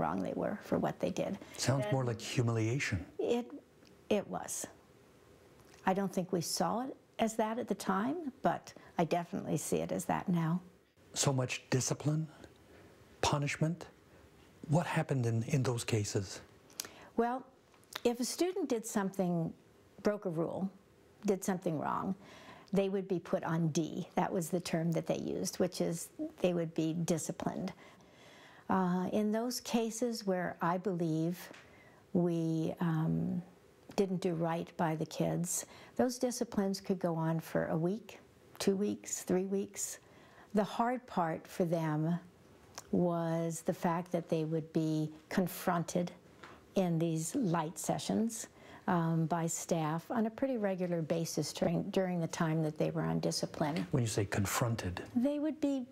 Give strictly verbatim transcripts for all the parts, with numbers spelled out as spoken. wrong they were for what they did. Sounds and more like humiliation. It, it was. I don't think we saw it as that at the time, but I definitely see it as that now. So much discipline, punishment. What happened in, in those cases? Well, if a student did something, broke a rule, did something wrong, they would be put on D. That was the term that they used, which is they would be disciplined. Uh, in those cases where I believe we um, didn't do right by the kids, those disciplines could go on for a week, two weeks, three weeks. The hard part for them was the fact that they would be confronted in these light sessions um, by staff on a pretty regular basis during, during the time that they were on discipline. When you say confronted? They would be,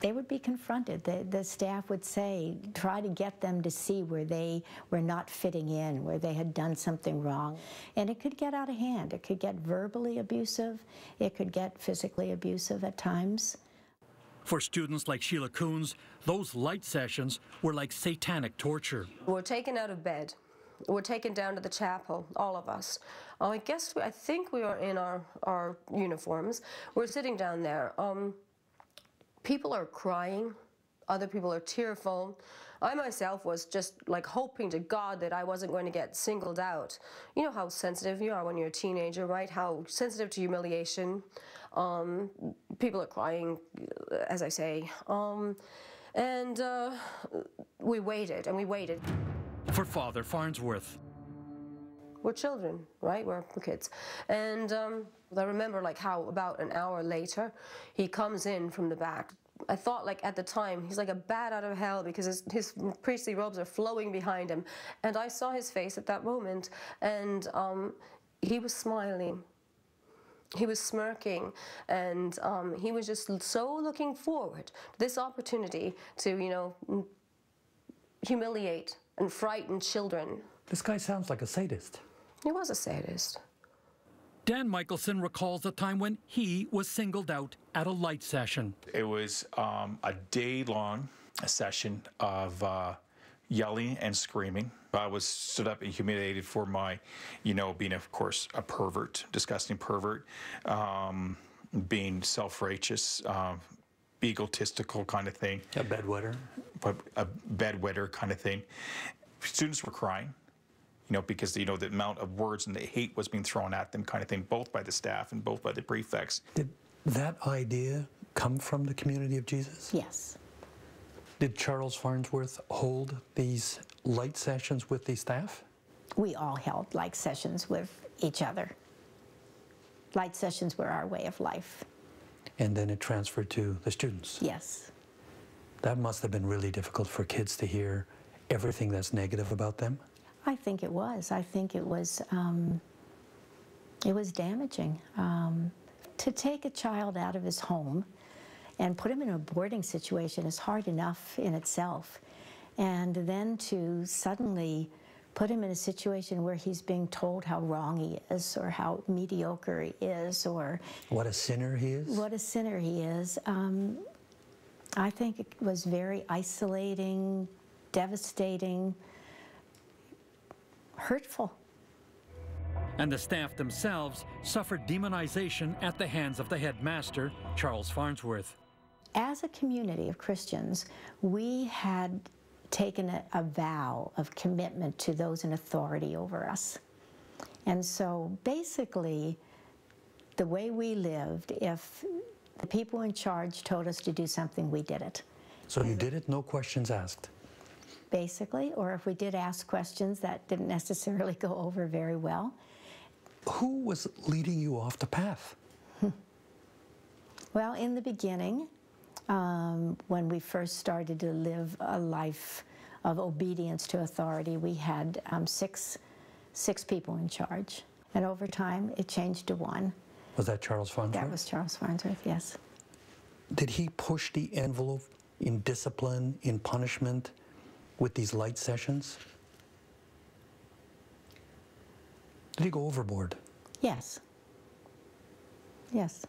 they would be confronted. The, the staff would say, try to get them to see where they were not fitting in, where they had done something wrong. And it could get out of hand. It could get verbally abusive. It could get physically abusive at times. For students like Sheila Coons, those light sessions were like satanic torture. We're taken out of bed. We're taken down to the chapel, all of us. Uh, I guess, we, I think we are in our, our uniforms. We're sitting down there. Um, people are crying. Other people are tearful. I myself was just like hoping to God that I wasn't going to get singled out. You know how sensitive you are when you're a teenager, right? How sensitive to humiliation. Um, people are crying, as I say. Um, and uh, we waited, and we waited. For Father Farnsworth. We're children, right? We're kids. And um, I remember like how about an hour later, he comes in from the back. I thought, like, at the time, he's like a bat out of hell because his, his priestly robes are flowing behind him. And I saw his face at that moment, and um, he was smiling. He was smirking, and um, he was just so looking forward to this opportunity to, you know, humiliate and frighten children. This guy sounds like a sadist. He was a sadist. Dan Michelson recalls a time when he was singled out at a light session. It was um, a day-long session of uh, yelling and screaming. I was stood up and humiliated for my, you know, being, of course, a pervert, disgusting pervert, um, being self-righteous, uh, egotistical kind of thing. A bedwetter. A bedwetter kind of thing. Students were crying. You know, because, you know, the amount of words and the hate was being thrown at them kind of thing, both by the staff and both by the prefects. Did that idea come from the Community of Jesus? Yes. Did Charles Farnsworth hold these light sessions with the staff? We all held light sessions with each other. Light sessions were our way of life. And then it transferred to the students? Yes. That must have been really difficult for kids to hear everything that's negative about them? I think it was. I think it was, um, it was damaging. Um, to take a child out of his home and put him in a boarding situation is hard enough in itself. And then to suddenly put him in a situation where he's being told how wrong he is or how mediocre he is or... What a sinner he is. What a sinner he is. Um, I think it was very isolating, devastating, hurtful. And the staff themselves suffered demonization at the hands of the headmaster, Charles Farnsworth. As a community of Christians, we had taken a, a vow of commitment to those in authority over us. And so basically, the way we lived, if the people in charge told us to do something, we did it. So you did it, no questions asked? Basically, or if we did ask questions, that didn't necessarily go over very well. Who was leading you off the path? Hmm. Well, in the beginning, um, when we first started to live a life of obedience to authority, we had um, six, six people in charge. And over time, it changed to one. Was that Charles Farnsworth? That was Charles Farnsworth, yes. Did he push the envelope in discipline, in punishment, with these light sessions? Did he go overboard? Yes. Yes.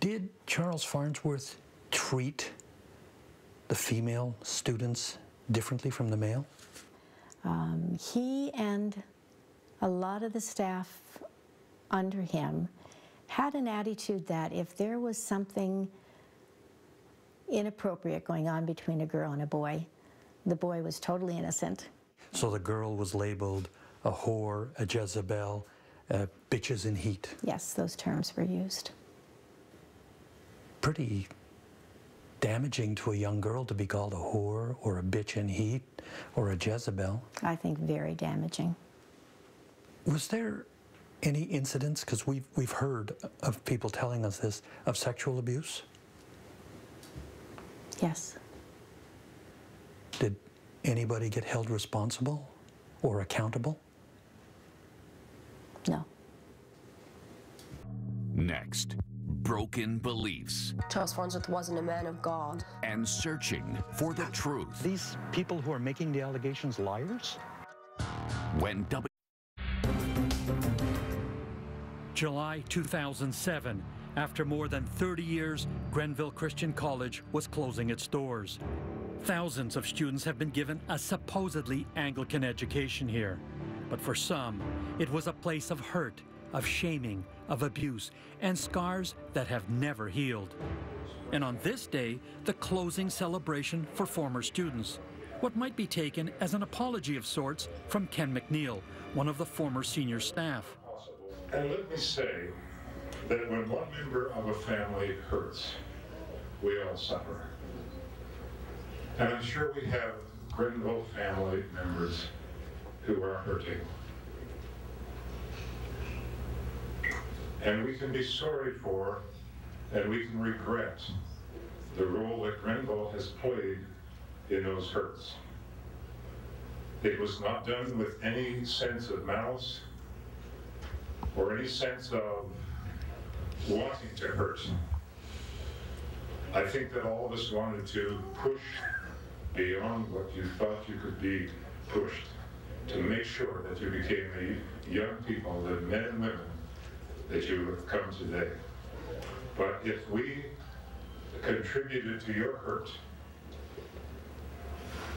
Did Charles Farnsworth treat the female students differently from the male? Um, he and a lot of the staff under him had an attitude that if there was something inappropriate going on between a girl and a boy, the boy was totally innocent. So the girl was labeled a whore, a Jezebel, uh, bitches in heat. Yes, those terms were used. Pretty damaging to a young girl to be called a whore or a bitch in heat or a Jezebel. I think very damaging. Was there any incidents, because we've, we've heard of people telling us this, of sexual abuse? Yes. Did anybody get held responsible or accountable? No. Next, broken beliefs. Charles Farnsworth wasn't a man of God. And searching for the truth. These people who are making the allegations liars? When W. July two thousand seven, after more than thirty years, Grenville Christian College was closing its doors. Thousands of students have been given a supposedly Anglican education here. But for some, it was a place of hurt, of shaming, of abuse, and scars that have never healed. And on this day, the closing celebration for former students. What might be taken as an apology of sorts from Ken McNeil, one of the former senior staff. And let me say that when one member of a family hurts, we all suffer. And I'm sure we have Grenville family members who are hurting. And we can be sorry for, and we can regret, the role that Grenville has played in those hurts. It was not done with any sense of malice, or any sense of wanting to hurt. I think that all of us wanted to push beyond what you thought you could be pushed to make sure that you became the young people, the men and women that you have come today. But if we contributed to your hurt,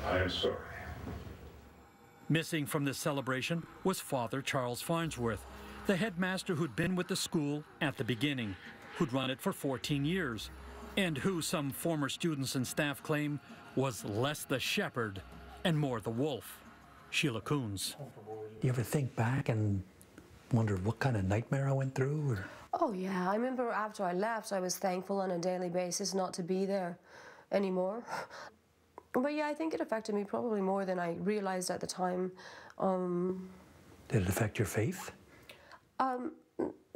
I am sorry. Missing from this celebration was Father Charles Farnsworth, the headmaster who'd been with the school at the beginning, who'd run it for fourteen years, and who some former students and staff claim was less the shepherd and more the wolf. Sheila Coons. You ever think back and wonder what kind of nightmare I went through? Or? Oh, yeah. I remember after I left, I was thankful on a daily basis not to be there anymore. But, yeah, I think it affected me probably more than I realized at the time. Um, Did it affect your faith? Um,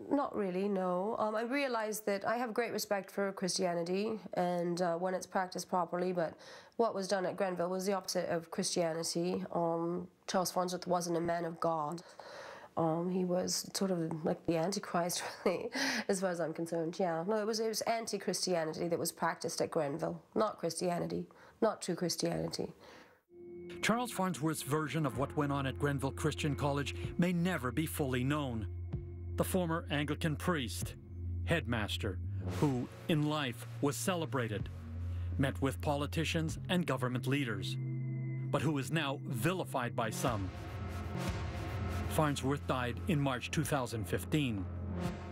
not really, no. Um, I realized that I have great respect for Christianity and uh, when it's practiced properly, but what was done at Grenville was the opposite of Christianity. Um, Charles Farnsworth wasn't a man of God. Um, he was sort of like the Antichrist, really, as far as I'm concerned, yeah. No, it was, it was anti-Christianity that was practiced at Grenville, not Christianity, not true Christianity. Charles Farnsworth's version of what went on at Grenville Christian College may never be fully known. The former Anglican priest, headmaster, who in life was celebrated, met with politicians and government leaders, but who is now vilified by some. Farnsworth died in March two thousand fifteen.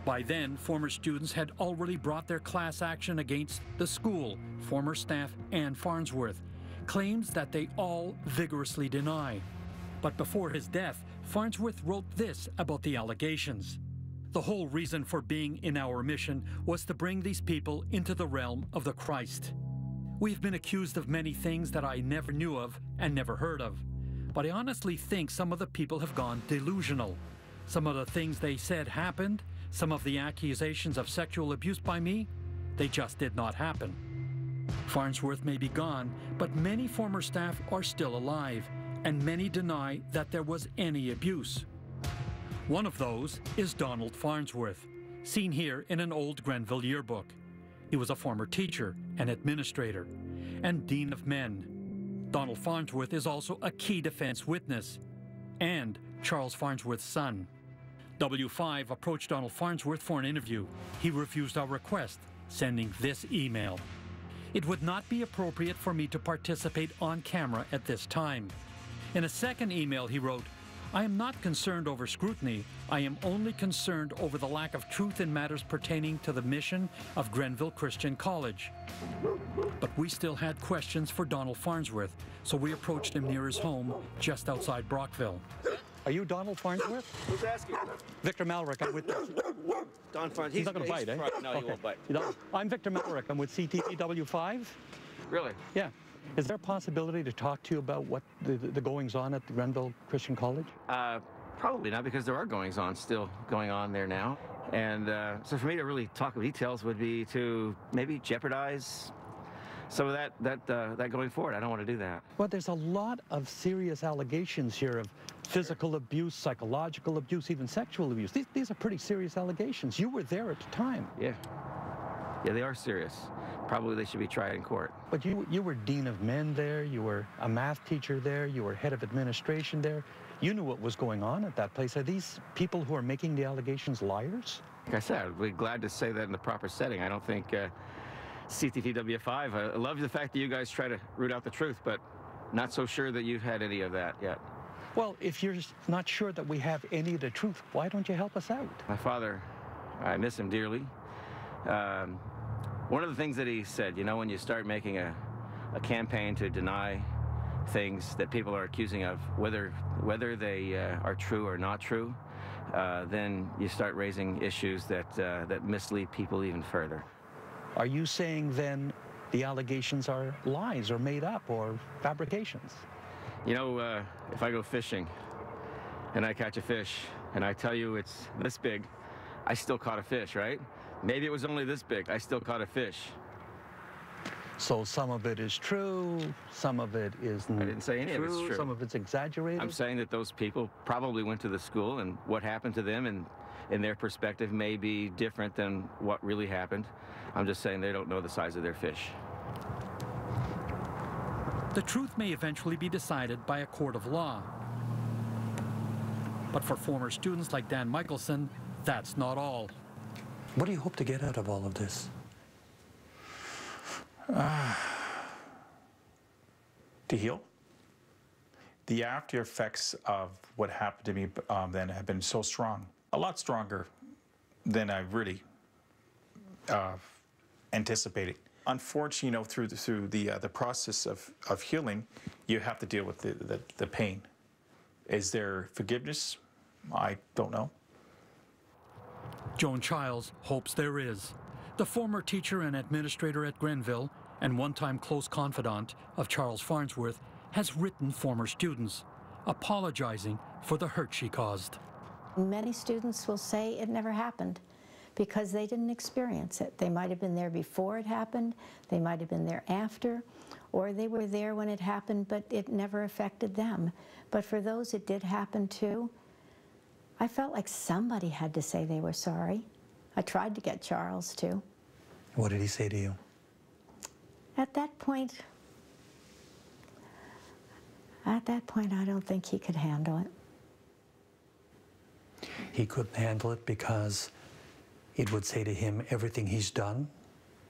By then, former students had already brought their class action against the school, former staff, and Farnsworth, claims that they all vigorously deny. But before his death, Farnsworth wrote this about the allegations. The whole reason for being in our mission was to bring these people into the realm of the Christ. We've been accused of many things that I never knew of and never heard of, but I honestly think some of the people have gone delusional. Some of the things they said happened, some of the accusations of sexual abuse by me, they just did not happen. Farnsworth may be gone, but many former staff are still alive, and many deny that there was any abuse. One of those is Donald Farnsworth, seen here in an old Grenville yearbook. He was a former teacher, an administrator, and dean of men. Donald Farnsworth is also a key defense witness, and Charles Farnsworth's son. W five approached Donald Farnsworth for an interview. He refused our request, sending this email. It would not be appropriate for me to participate on camera at this time. In a second email, he wrote, I am not concerned over scrutiny. I am only concerned over the lack of truth in matters pertaining to the mission of Grenville Christian College. But we still had questions for Donald Farnsworth, so we approached him near his home, just outside Brockville. Are you Donald Farnsworth? Who's asking? Victor Malarek, I'm with... Don Farnsworth. He's not going to bite, eh? No, okay. He won't bite. I'm Victor Malarek. I'm with C T V W five. Really? Yeah. Is there a possibility to talk to you about what the, the goings-on at the Grenville Christian College? Uh, probably not, because there are goings-on still going on there now. And uh, so for me to really talk of details would be to maybe jeopardize some of that, that, uh, that going forward. I don't want to do that. Well, there's a lot of serious allegations here of physical abuse, psychological abuse, even sexual abuse. These, these are pretty serious allegations. You were there at the time. Yeah. Yeah, they are serious. Probably they should be tried in court. But you, you were dean of men there. You were a math teacher there. You were head of administration there. You knew what was going on at that place. Are these people who are making the allegations liars? Like I said, I'd be glad to say that in the proper setting. I don't think uh, C T V W five, I love the fact that you guys try to root out the truth, but not so sure that you've had any of that yet. Well, if you're not sure that we have any of the truth, why don't you help us out? My father, I miss him dearly. Um, one of the things that he said, you know, when you start making a, a campaign to deny things that people are accusing of, whether, whether they uh, are true or not true, uh, then you start raising issues that, uh, that mislead people even further. Are you saying then the allegations are lies or made up or fabrications? You know, uh, if I go fishing and I catch a fish and I tell you it's this big, I still caught a fish, right? Maybe it was only this big, I still caught a fish. So some of it is true, some of it is not. I didn't say any true, of it's true. Some of it's exaggerated. I'm saying that those people probably went to the school, and what happened to them and in their perspective may be different than what really happened. I'm just saying they don't know the size of their fish. The truth may eventually be decided by a court of law. But for former students like Dan Michelson, that's not all. What do you hope to get out of all of this? Uh, to heal. The after effects of what happened to me um, then have been so strong, a lot stronger than I really uh, anticipated. Unfortunately, you know, through the, through the uh, the process of of healing, you have to deal with the, the the pain. Is there forgiveness? I don't know. Joan Childs hopes there is. The former teacher and administrator at Grenville and one-time close confidant of Charles Farnsworth has written former students, apologizing for the hurt she caused. Many students will say it never happened, because they didn't experience it. They might have been there before it happened, they might have been there after, or they were there when it happened, but it never affected them. But for those it did happen to, I felt like somebody had to say they were sorry. I tried to get Charles to. What did he say to you? At that point, at that point, I don't think he could handle it. He couldn't handle it because it would say to him everything he's done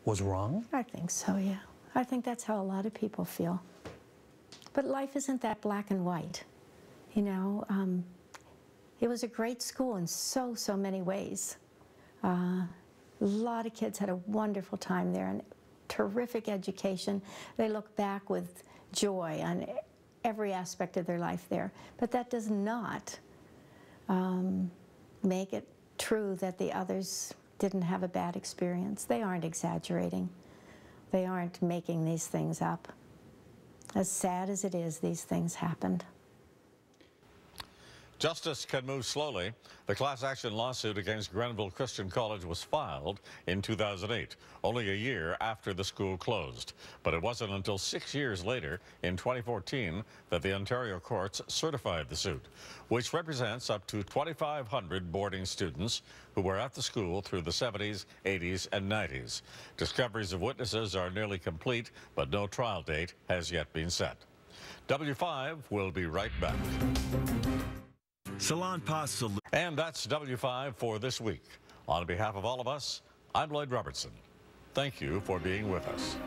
was wrong? I think so, yeah. I think that's how a lot of people feel. But life isn't that black and white. You know, um, it was a great school in so, so many ways. Uh, a lot of kids had a wonderful time there and terrific education. They look back with joy on every aspect of their life there. But that does not um, make it true that the others didn't have a bad experience. They aren't exaggerating. They aren't making these things up. As sad as it is, these things happened. Justice can move slowly. The class action lawsuit against Grenville Christian College was filed in two thousand eight, only a year after the school closed. But it wasn't until six years later, in twenty fourteen, that the Ontario courts certified the suit, which represents up to twenty-five hundred boarding students who were at the school through the seventies, eighties, and nineties. Discoveries of witnesses are nearly complete, but no trial date has yet been set. W five will be right back. Salon Pasta. And that's W five for this week. On behalf of all of us, I'm Lloyd Robertson. Thank you for being with us.